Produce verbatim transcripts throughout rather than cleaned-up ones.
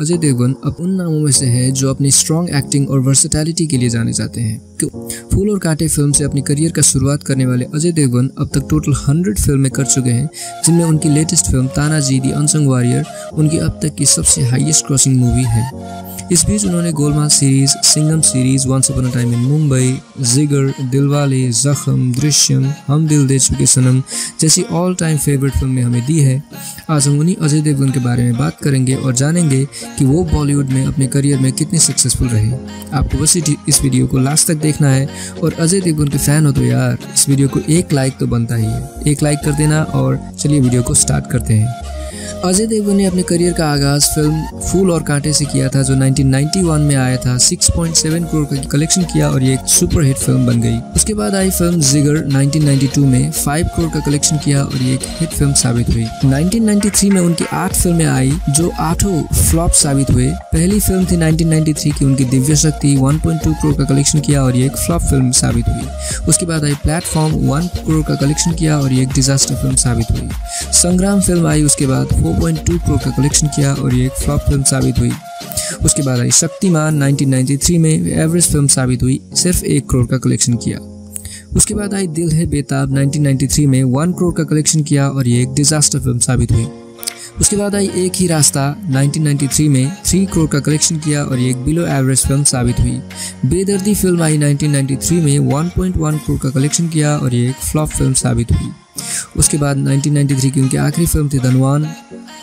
अजय देवगन अब उन नामों में से हैं जो अपनी स्ट्रॉन्ग एक्टिंग और वर्सेटैलिटी के लिए जाने जाते हैं। फूल और कांटे फिल्म से अपनी करियर का शुरुआत करने वाले अजय देवगन अब तक टोटल हंड्रेड फिल्में कर चुके हैं, जिनमें उनकी latest film Tanhaji the unsung warrior उनकी अब तक की सबसे हाईएस्ट क्रॉसिंग मूवी है। इस बीच उन्होंने Golmaal series, Singham series, once upon a time in Mumbai, Jigar, Dilwale, जख्म, दृश्यम, हम दिल दे चुके सनम जैसी ऑल टाइम फेवरेट फिल्में हमें दी है। आज हम उन्हीं अजय देवगन के बारे में बात करेंगे और जानेंगे कि वो बॉलीवुड में अपने करियर में कितने सक्सेसफुल रहे। आपको बस इस वीडियो को लास्ट तक देखना है और अजय देवगन के फैन हो तो यार इस वीडियो को एक लाइक तो बनता ही है, एक लाइक कर देना। और चलिए वीडियो को स्टार्ट करते हैं। अजय देवगन ने अपने करियर का आगाज़ फिल्म फूल और कांटे से किया था, जो नाइनटीन नाइंटी वन में आया था। सिक्स पॉइंट सेवन करोड़ का कलेक्शन किया और ये एक सुपर हिट फिल्म बन गई। उसके बाद आई film Jigar nineteen ninety two में फाइव करोड़ का कलेक्शन किया और ये एक हिट फिल्म साबित हुई। नाइनटीन नाइंटी थ्री में उनकी आठ फिल्में आई जो आठों फ्लॉप साबित हुए। पहली फिल्म थी नाइनटीन नाइंटी थ्री की उनकी दिव्य शक्ति, वन पॉइंट टू करोड़ का कलेक्शन किया और ये एक फ्लॉप फिल्म साबित हुई। उसके बाद आई प्लेटफॉर्म, वन करोड़ का कलेक्शन किया और ये एक डिजास्टर फिल्म साबित हुई। संग्राम फिल्म आई, उसके बाद फोर पॉइंट टू करोड़ का कलेक्शन किया और ये एक फ्लॉप फिल्म साबित हुई। उसके बाद आई शक्तिमान नाइनटीन नाइंटी थ्री में एवरेज फिल्म साबित हुई, सिर्फ एक करोड़ का कलेक्शन किया। उसके बाद आई Dil Hai Betaab nineteen ninety three में वन करोड़ का कलेक्शन किया और ये एक डिजास्टर फिल्म साबित हुई। उसके बाद आई Ek Hi Raasta nineteen ninety three में थ्री करोड़ का कलेक्शन किया और ये एक बिलो एवरेज फिल्म साबित हुई। बेदर्दी फिल्म आई नाइनटीन नाइंटी थ्री में वन पॉइंट वन करोड़ का कलेक्शन किया और ये एक फ्लॉप फिल्म साबित हुई। उसके बाद नाइनटीन नाइंटी थ्री की उनकी आखिरी फिल्म थी धनवान,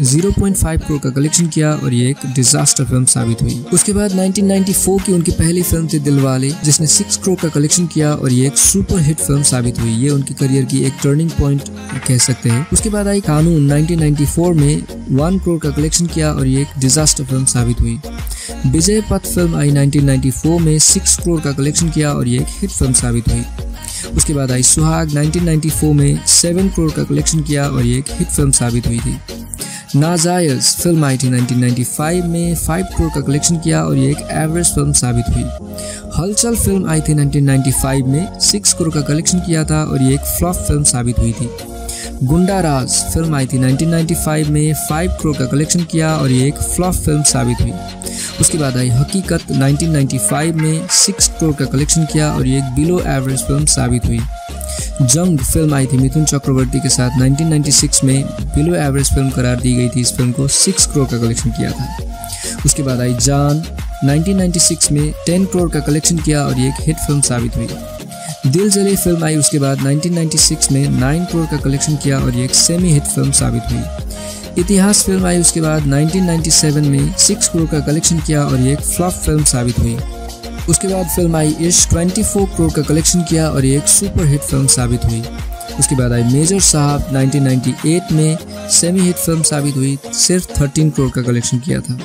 ज़ीरो पॉइंट फाइव करोड़ का कलेक्शन किया और ये एक डिजास्टर फिल्म साबित हुई। उसके बाद नाइनटीन नाइंटी फोर की उनकी पहली फिल्म थी दिलवाले, जिसने सिक्स करोड़ का कलेक्शन किया और ये एक सुपर हिट फिल्म साबित हुई। ये उनकी करियर की एक टर्निंग पॉइंट कह सकते हैं। उसके बाद आई कानून नाइनटीन नाइंटी फोर में वन करोड़ का कलेक्शन किया और ये एक डिजास्टर फिल्म साबित हुई। विजय पथ फिल्म आई नाइनटीन नाइंटी फोर में सिक्स करोड़ का कलेक्शन किया और ये एक हिट फिल्म साबित हुई। उसके बाद आई सुहाग नाइनटीन नाइंटी फोर में सेवन करोड़ का कलेक्शन किया और ये एक हिट फिल्म साबित हुई थी। नाजायज फिल्म आई थी नाइनटीन नाइंटी फाइव में फाइव करोड़ का कलेक्शन किया और ये एक एवरेज फिल्म साबित हुई। हलचल फिल्म आई थी नाइनटीन नाइंटी फाइव में सिक्स करोड़ का कलेक्शन किया था और ये एक फ्लॉप फिल्म साबित हुई थी। गुंडाराज फिल्म आई थी नाइनटीन नाइंटी फाइव में फाइव करोड़ का कलेक्शन किया और ये एक फ्लॉप फिल्म साबित हुई। उसके बाद आई हकीकत नाइनटीन नाइंटी फाइव में सिक्स करोड़ का कलेक्शन किया और ये एक बिलो एवरेज फिल्म साबित हुई। जंग फिल्म आई थी मिथुन चक्रवर्ती के साथ नाइनटीन नाइंटी सिक्स में बिलो एवरेज फिल्म करार दी गई थी। इस फिल्म को सिक्स करोड़ का कलेक्शन किया था। उसके बाद आई जान नाइनटीन नाइंटी सिक्स में टेन करोड़ का कलेक्शन किया और ये एक हिट फिल्म साबित हुई। दिल जले फिल्म आई उसके बाद नाइनटीन नाइंटी सिक्स में नाइन करोड़ का कलेक्शन किया और ये एक सेमी हिट फिल्म साबित हुई। इतिहास फिल्म आई उसके बाद नाइनटीन नाइंटी सेवन में सिक्स करोड़ का कलेक्शन किया और ये एक फ्लॉप फिल्म साबित हुई। उसके बाद फिल्म आई इश्क ट्वेंटी फोर करोड़ का कलेक्शन किया और ये एक सुपर हिट फिल्म साबित हुई। उसके बाद आई major Saab nineteen ninety eight में सेमी हिट फिल्म साबित हुई, सिर्फ थर्टीन करोड़ का कलेक्शन किया था।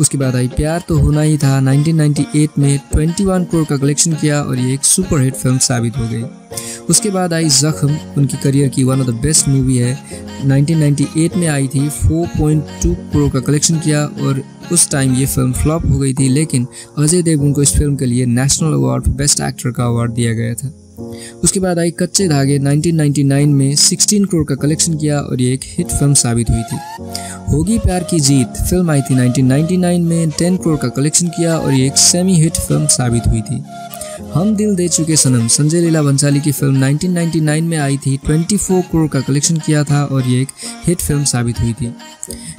उसके बाद आई प्यार तो Hona Hi Tha nineteen ninety eight में ट्वेंटी वन करोड़ का कलेक्शन किया और ये एक सुपर हिट फिल्म साबित हो गई। उसके बाद आई जख्म उनकी करियर की one of the best movie है, नाइनटीन नाइंटी एट में आई थी, फोर पॉइंट टू करोड़ का कलेक्शन किया और उस टाइम ये फिल्म फ्लॉप हो गई थी, लेकिन अजय देवगन को इस फिल्म के लिए national award for best actor का अवार्ड दिया गया था। उसके बाद आई Kachche Dhaage nineteen ninety nine में सिक्सटीन करोड़ का कलेक्शन किया और ये एक हिट फिल्म साबित हुई थी। होगी प्यार की जीत फिल्म आई थी नाइनटीन नाइंटी नाइन में टेन करोड़ का कलेक्शन किया और ये एक सेमी हिट फिल्म साबित हुई थी। हम दिल दे चुके सनम संजय लीला भंसाली की फिल्म नाइनटीन नाइंटी नाइन में आई थी, ट्वेंटी फोर करोड़ का कलेक्शन किया था और ये एक हिट फिल्म साबित हुई थी।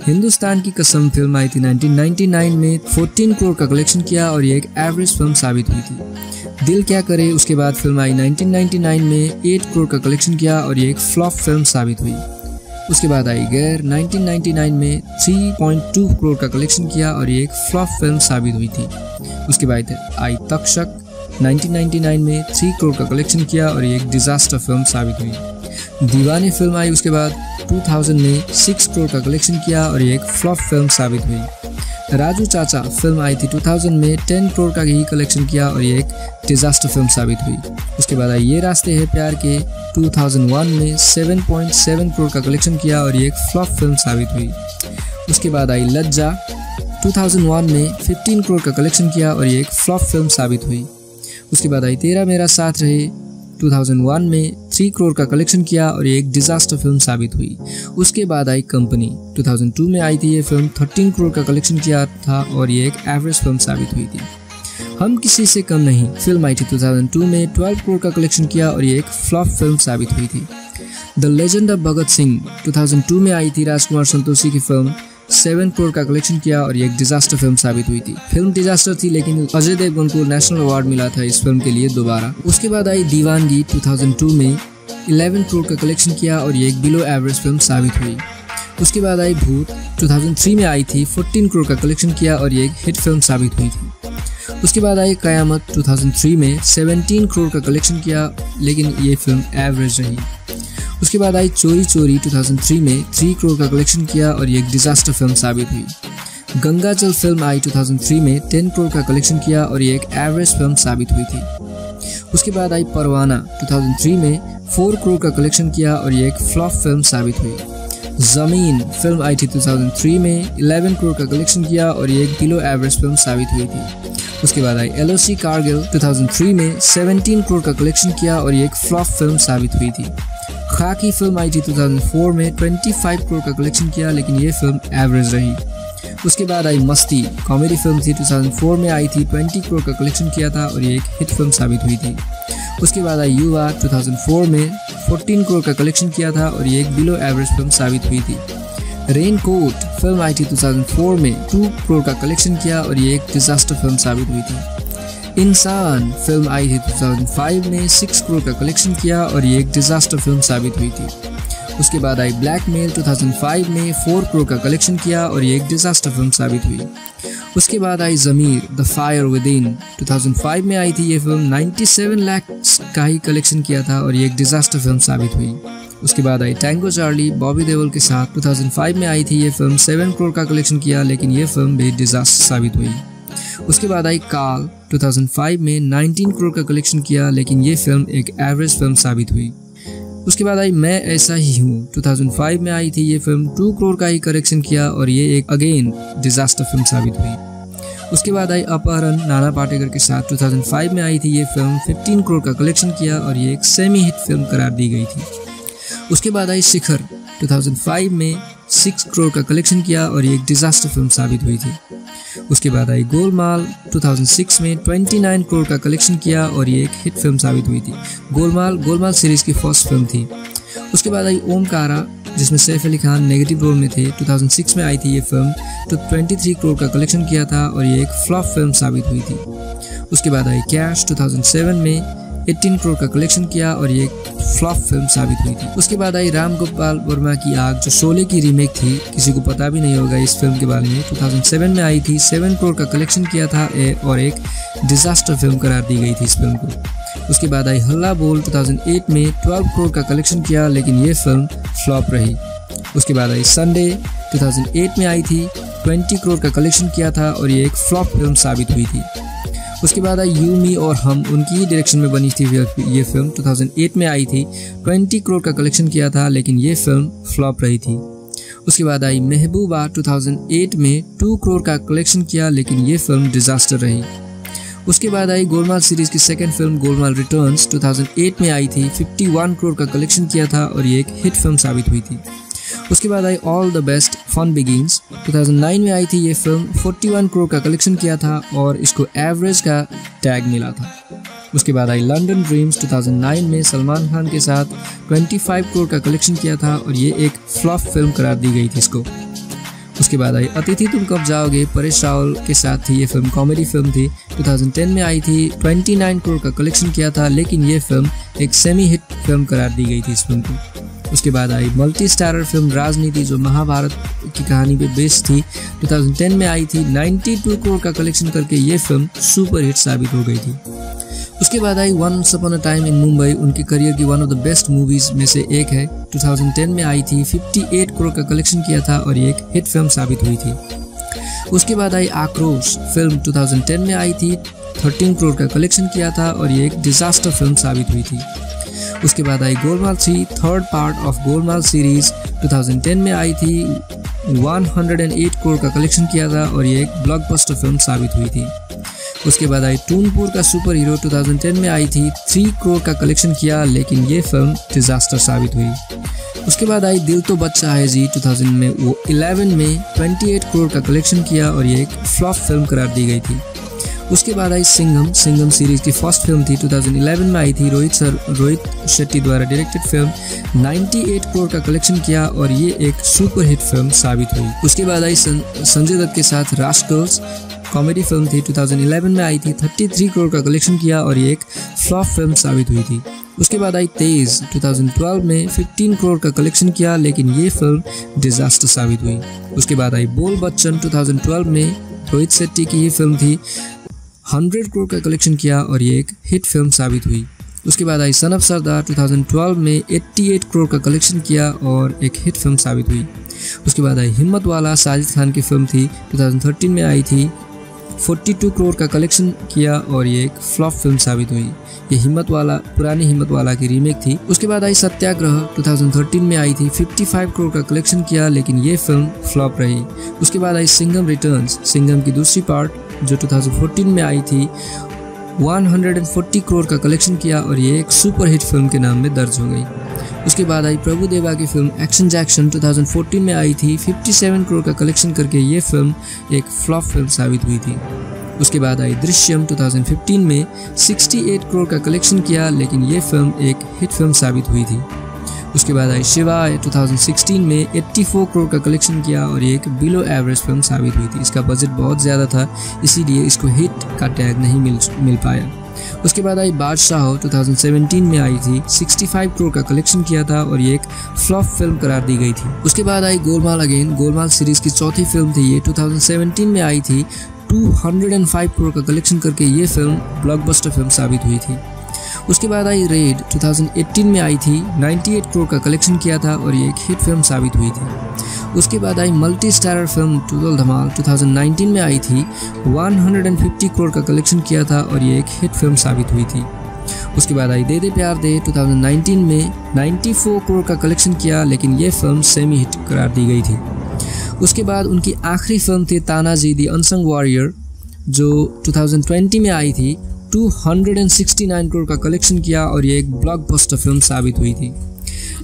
हिंदुस्तान की कसम फिल्म आई थी नाइनटीन नाइंटी नाइन में फोर्टीन करोड़ का कलेक्शन किया और ये एक एवरेज फिल्म साबित हुई थी। दिल क्या करे उसके बाद फिल्म आई नाइनटीन नाइंटी नाइन में एट करोड़ का कलेक्शन किया और ये एक फ्लॉप फिल्म साबित हुई। उसके बाद आई गैर नाइनटीन नाइंटी नाइन में थ्री पॉइंट टू करोड़ का कलेक्शन किया और ये एक फ्लॉप फिल्म साबित हुई थी। उसके बाद आई तक्षक नाइनटीन नाइंटी नाइन में थ्री करोड़ का कलेक्शन किया और ये एक डिजास्टर फिल्म साबित हुई। दीवाने फिल्म आई उसके बाद टू थाउजेंड में सिक्स करोड़ का कलेक्शन किया और ये एक फ्लॉप फिल्म साबित हुई। राजू चाचा फिल्म आई थी टू थाउजेंड में टेन करोड़ का ही कलेक्शन किया और ये एक डिजास्टर फिल्म साबित हुई। उसके बाद आई ये रास्ते Hain Pyaar Ke two thousand one में सेवन पॉइंट सेवन करोड़ का कलेक्शन किया और ये एक फ्लॉप फिल्म साबित हुई। उसके बाद आई लज्जा टू थाउजेंड वन में फिफ्टीन करोड़ का कलेक्शन किया और ये एक फ्लॉप फिल्म साबित हुई। उसके बाद आई तेरा मेरा साथ रहे दो हज़ार एक में तीन करोड़ का कलेक्शन किया और ये एक डिजास्टर फिल्म साबित हुई। उसके बाद आई कंपनी। दो हज़ार दो में आई थी ये फिल्म, तेरह करोड़ का कलेक्शन किया था और ये एक एवरेज फिल्म साबित हुई थी। हम किसी से कम नहीं फिल्म आई थी दो हज़ार दो में, बारह करोड़ का कलेक्शन किया और ये एक फ्लॉप फिल्म साबित हुई थी। The legend of Bhagat Singh दो हज़ार दो में आई थी, राजकुमार संतोषी की फिल्म, सात करोड़ का कलेक्शन किया और ये एक डिजास्टर फिल्म साबित हुई थी। फिल्म डिजास्टर थी लेकिन अजय देवगन को नेशनल अवार्ड मिला था इस फिल्म के लिए दोबारा। उसके बाद आई दीवानगी दो हज़ार दो में, ग्यारह करोड़ का कलेक्शन किया और ये एक बिलो एवरेज फिल्म साबित हुई। उसके बाद आई भूत दो हज़ार तीन में आई थी, चौदह करोड़ का कलेक्शन किया और ये एक हिट फिल्म साबित हुई थी। उसके बाद आई कयामत दो हज़ार तीन में, सत्रह करोड़ का कलेक्शन किया लेकिन ये फिल्म एवरेज रही। उसके बाद आई चोरी चोरी दो हज़ार तीन में, तीन करोड़ का कलेक्शन किया और ये एक डिजास्टर फिल्म साबित हुई। गंगाजल फिल्म आई दो हज़ार तीन में, दस करोड़ का कलेक्शन किया और ये एक एवरेज फिल्म साबित हुई थी। उसके बाद आई परवाना दो हज़ार तीन में, चार करोड़ का कलेक्शन किया और ये एक फ्लॉप फिल्म साबित हुई। जमीन फिल्म आई थी दो हज़ार तीन में, ग्यारह करोड़ का कलेक्शन किया और ये एक बिलो एवरेज फिल्म साबित हुई थी। उसके बाद आई एल ओ सी कारगिल दो हज़ार तीन में, सत्रह करोड़ का कलेक्शन किया और ये एक फ्लॉप फिल्म साबित हुई थी। खाकी फिल्म आई थी दो हज़ार चार में, पच्चीस करोड़ का कलेक्शन किया लेकिन ये फिल्म एवरेज रही। उसके बाद आई मस्ती कॉमेडी फिल्म थी दो हज़ार चार में, आई थी बीस करोड़ का कलेक्शन किया था और ये एक हिट फिल्म साबित हुई थी। उसके बाद आई युवा दो हज़ार चार में, चौदह करोड़ का कलेक्शन किया था और ये एक बिलो एवरेज फिल्म साबित हुई थी। रेनकोट फिल्म आई थी दो हज़ार चार में, दो करोड़ का कलेक्शन किया और ये एक डिजास्टर फिल्म साबित हुई थी। इंसान फिल्म आई थी दो हज़ार पाँच में, छह करोड़ का कलेक्शन किया और ये एक डिजास्टर फिल्म साबित हुई थी। उसके बाद आई ब्लैकमेल दो हज़ार पाँच में, चार करोड़ का कलेक्शन किया और ये एक डिजास्टर फिल्म साबित हुई। उसके बाद आई ज़मीर द फायर विदिन दो हज़ार पाँच में आई थी ये फिल्म, सत्तानवे लाख का ही कलेक्शन किया था और ये एक डिजास्टर फिल्म साबित हुई। उसके बाद आई टैंगो चार्ली बॉबी देओल के साथ दो हज़ार पाँच में आई थी ये फिल्म, सात करोड़ का कलेक्शन किया लेकिन ये फिल्म भी डिजास्टर साबित हुई। उसके बाद आई काल दो हज़ार पाँच में, उन्नीस करोड़ का कलेक्शन किया लेकिन ये फिल्म एक एवरेज फिल्म साबित हुई। उसके बाद आई मैं ऐसा ही हूँ दो हज़ार पाँच में आई थी ये फिल्म, दो करोड़ का ही कलेक्शन किया और ये एक अगेन डिजास्टर फिल्म साबित हुई। उसके बाद आई अपहरण नाना पाटेकर के साथ दो हज़ार पाँच में आई थी ये फिल्म, पंद्रह करोड़ का कलेक्शन किया और ये एक सेमी हिट फिल्म करार दी गई थी। उसके बाद आई शिखर दो हज़ार पाँच में, छह करोड़ का कलेक्शन किया और ये एक डिजास्टर फिल्म साबित हुई थी। उसके बाद आई गोलमाल दो हज़ार छह में, उनतीस करोड़ का कलेक्शन किया और ये एक हिट फिल्म साबित हुई थी। गोलमाल गोलमाल सीरीज की फर्स्ट फिल्म थी। उसके बाद आई ओमकारा जिसमें सैफ अली खान नेगेटिव रोल में थे, दो हज़ार छह में आई थी ये फिल्म, तो तेईस करोड़ का कलेक्शन किया था और ये एक फ्लॉप फिल्म साबित हुई थी। उसके बाद आई कैश दो हज़ार सात में, अठारह करोड़ का कलेक्शन किया और ये एक फ्लॉप फिल्म साबित हुई थी। उसके बाद आई राम गोपाल वर्मा की आग जो शोले की रीमेक थी, किसी को पता भी नहीं होगा इस फिल्म के बारे में, दो हज़ार सात में आई थी, सात करोड़ का कलेक्शन किया था और एक डिजास्टर फिल्म करार दी गई थी इस फिल्म को। उसके बाद आई हल्ला बोल दो हज़ार आठ में, बारह करोड़ का कलेक्शन किया लेकिन ये फिल्म फ्लॉप रही। उसके बाद आई संडे दो हज़ार आठ में आई थी, बीस करोड़ का कलेक्शन किया था और ये एक फ्लॉप फिल्म साबित हुई थी। उसके बाद आई यू मी और हम उनकी ही डायरेक्शन में बनी थी ये फिल्म, दो हज़ार आठ में आई थी, बीस करोड़ का कलेक्शन किया था लेकिन ये फिल्म फ्लॉप रही थी। उसके बाद आई महबूबा दो हज़ार आठ में, दो करोड़ का कलेक्शन किया लेकिन ये फिल्म डिजास्टर रही। उसके बाद आई गोलमाल सीरीज की सेकंड फिल्म गोलमाल रिटर्न्स दो हज़ार आठ में आई थी, इक्यावन करोड़ का कलेक्शन किया था और ये एक हिट फिल्म साबित हुई थी। उसके बाद आई all the best fun begins दो हज़ार नौ में आई थी ये फिल्म, इकतालीस करोड़ का कलेक्शन किया था और इसको एवरेज का टैग मिला था। उसके बाद आई लंदन ड्रीम्स दो हज़ार नौ में, सलमान खान के साथ पच्चीस करोड़ का कलेक्शन किया था और ये एक फ्लॉप फिल्म करार दी गई थी इसको। उसके बाद आई अतिथि तुम कब जाओगे परेश रावल के साथ थी ये फिल्म, कॉमेडी फिल्म थी, दो हज़ार दस में आई थी, उनतीस करोड़ का कलेक्शन किया था लेकिन ये फिल्म एक सेमी हिट फिल्म करार दी गई थी इस फिल्म को। उसके बाद आई मल्टी स्टारर फिल्म राजनीति जो महाभारत की कहानी पे बेस्ड थी, दो हज़ार दस में आई थी, बानवे करोड़ का कलेक्शन करके ये फिल्म सुपर हिट साबित हो गई थी। उसके बाद आई once upon a time in Mumbai उनके करियर की one of the best movies में से एक है, दो हज़ार दस में आई थी, अट्ठावन करोड़ का कलेक्शन किया था और ये एक हिट फिल्म साबित हुई थी। उसके बाद आई आक्रोश फिल्म दो हज़ार दस में आई थी, तेरह करोड़ का कलेक्शन किया था और ये एक डिजास्टर फिल्म साबित हुई थी। उसके बाद आई Golmaal three third part of Golmaal series दो हज़ार दस में आई थी, एक सौ आठ करोड़ का कलेक्शन किया था और ये एक ब्लॉकबस्टर फिल्म साबित हुई थी। उसके बाद आई टूनपुर का सुपर हीरो, दो हज़ार दस में आई थी, थ्री करोड़ का कलेक्शन किया लेकिन ये फिल्म डिजास्टर साबित हुई। उसके बाद आई दिल तो बच्चा है जी दो हज़ार में, वो ग्यारह में अट्ठाईस करोड़ का कलेक्शन किया और ये एक फ्लॉप फिल्म करार दी गई थी। उसके बाद आई सिंघम, सिंघम सीरीज की फर्स्ट फिल्म थी, दो हज़ार ग्यारह में आई थी, रोहित सर रोहित शेट्टी द्वारा डायरेक्टेड फिल्म, अट्ठानवे करोड़ का कलेक्शन किया और ये एक सुपर हिट फिल्म साबित हुई। उसके बाद आई सं, संजय दत्त के साथ रास्कल्स, कॉमेडी फिल्म थी, दो हज़ार ग्यारह में आई थी, तैंतीस करोड़ का कलेक्शन किया और ये एक फ्लॉप फिल्म साबित हुई थी। उसके बाद आई तेज, दो हज़ार बारह में पंद्रह करोड़ का कलेक्शन किया लेकिन ये फिल्म डिजास्टर साबित हुई। उसके बाद आई बोल बच्चन, दो हज़ार बारह में रोहित शेट्टी की ही फिल्म थी, सौ करोड़ का कलेक्शन किया और ये एक हिट फिल्म साबित हुई। उसके बाद आई सन ऑफ सरदार, दो हज़ार बारह में अट्ठासी करोड़ का कलेक्शन किया और एक हिट फिल्म साबित हुई। उसके बाद आई हिम्मतवाला, साजिद खान की फिल्म थी, दो हज़ार तेरह में आई थी, बयालीस करोड़ का कलेक्शन किया और ये एक फ्लॉप फिल्म साबित हुई। ये हिम्मतवाला पुरानी हिम्मतवाला की रीमेक थी। उसके बाद आई सत्याग्रह, दो हज़ार तेरह में आई थी, पचपन करोड़ का कलेक्शन किया लेकिन ये फिल्म फ्लॉप रही। उसके बाद आई सिंघम रिटर्न्स, सिंघम की दूसरी पार्ट जो दो हज़ार चौदह में आई थी, एक सौ चालीस करोड़ का कलेक्शन किया और ये एक सुपर हिट फिल्म के नाम में दर्ज हो गई। उसके बाद आई प्रभु देवा की फिल्म एक्शन जैक्शन, दो हज़ार चौदह में आई थी, सत्तावन करोड़ का कलेक्शन करके ये फिल्म एक फ्लॉप फिल्म साबित हुई थी। उसके बाद आई दृश्यम, दो हज़ार पंद्रह में अड़सठ करोड़ का कलेक्शन किया लेकिन ये फिल्म एक हिट फिल्म साबित हुई थी। उसके बाद आई शिवाय, दो हज़ार सोलह में चौरासी करोड़ का कलेक्शन किया और ये एक बिलो एवरेज फिल्म साबित हुई थी। इसका बजट बहुत ज़्यादा था इसीलिए इसको हिट का टैग नहीं मिल मिल पाया। उसके बाद आई बादशाह, दो हज़ार सत्रह में आई थी, पैंसठ करोड़ का कलेक्शन किया था और ये एक फ्लॉप फिल्म करार दी गई थी। उसके बाद आई गोलमाल अगेन, गोलमाल सीरीज की चौथी फिल्म थी, ये दो हज़ार सत्रह में आई थी, दो सौ पाँच करोड़ का कलेक्शन करके ये फिल्म ब्लॉकबस्टर फिल्म साबित हुई थी। उसके बाद आई रेड, दो हज़ार अठारह में आई थी, अट्ठानवे करोड़ का कलेक्शन किया था और ये एक हिट फिल्म साबित हुई थी। उसके बाद आई मल्टी स्टारर फिल्म टूटल धमाल, दो हज़ार उन्नीस में आई थी, एक सौ पचास करोड़ का कलेक्शन किया था और ये एक हिट फिल्म साबित हुई थी। उसके बाद आई दे दे प्यार दे, दो हज़ार उन्नीस में चौरानवे करोड़ का कलेक्शन किया लेकिन ये फिल्म सेमी हिट करार दी गई थी। उसके बाद उनकी आखिरी फिल्म थी तानाजी द अनसंग वॉरियर जो दो हज़ार बीस में आई थी, दो सौ उनहत्तर करोड़ का कलेक्शन किया और ये एक ब्लॉकबस्टर फिल्म साबित हुई थी।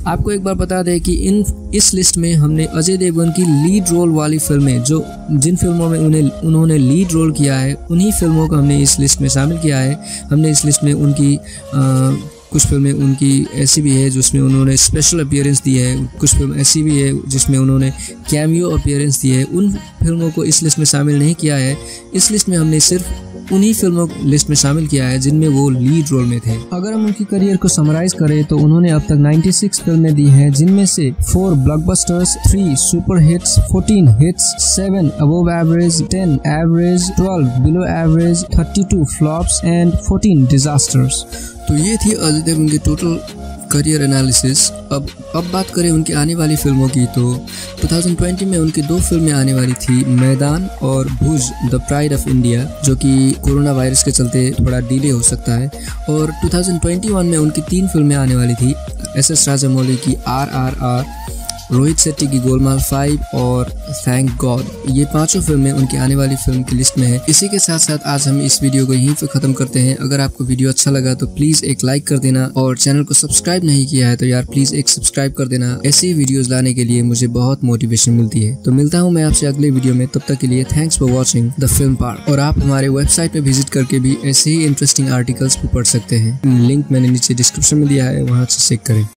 आपको एक बार बता दें कि इन इस लिस्ट में हमने अजय देवगन की लीड रोल वाली फिल्में जो जिन फिल्मों में उन्हें उन्होंने लीड रोल किया है उन्हीं फिल्मों को हमने इस लिस्ट में शामिल किया है। हमने इस लिस्ट में उनकी आ, कुछ फिल्में उनकी ऐसी भी है जिसमें उन्होंने स्पेशल अपीयरेंस दी है, कुछ फिल्म ऐसी भी है जिसमें उन्होंने कैमियो अपीयरेंस दी है। उन फिल्मों को इस लिस्ट में शामिल नहीं किया है। इस लिस्ट में हमने सिर्फ उन्हीं फिल्मों को लिस्ट में शामिल किया है जिनमें वो लीड रोल में थे। अगर हम उनकी करियर को समराइज करें तो उन्होंने अब तक छियानवे फिल्में दी हैं जिनमें से four blockbusters, three super hits, fourteen hits, seven above average, ten average, twelve below average, thirty two flops and fourteen disasters. तो ये थी अजय देवगन की टोटल करियर एनालिसिस। अब अब बात करें उनकी आने वाली फिल्मों की तो दो हज़ार बीस में उनकी दो फिल्में आने वाली थी, मैदान और Bhuj the pride of India, जो कि कोरोना वायरस के चलते थोड़ा डिले हो सकता है। और दो हज़ार इक्कीस में उनकी तीन फिल्में आने वाली थी, एस एस राजामौली की R R R, Rohit Shetty की गोलमाल फाइव और थैंक गॉड। ये पांचों फिल्में उनकी आने वाली फिल्म की लिस्ट में है। इसी के साथ साथ आज हम इस वीडियो को यहीं पे ख़त्म करते हैं। अगर आपको वीडियो अच्छा लगा तो प्लीज़ एक लाइक कर देना और चैनल को सब्सक्राइब नहीं किया है तो यार प्लीज़ एक सब्सक्राइब कर देना। ऐसी वीडियोज़ लाने के लिए मुझे बहुत मोटिवेशन मिलती है। तो मिलता हूँ मैं आपसे अगले वीडियो में, तब तक के लिए thanks for watching the film part. और आप हमारे वेबसाइट पर विजिट करके भी ऐसे ही इंटरेस्टिंग आर्टिकल्स भी पढ़ सकते हैं, लिंक मैंने नीचे डिस्क्रिप्शन में दिया है, वहाँ से चेक करें।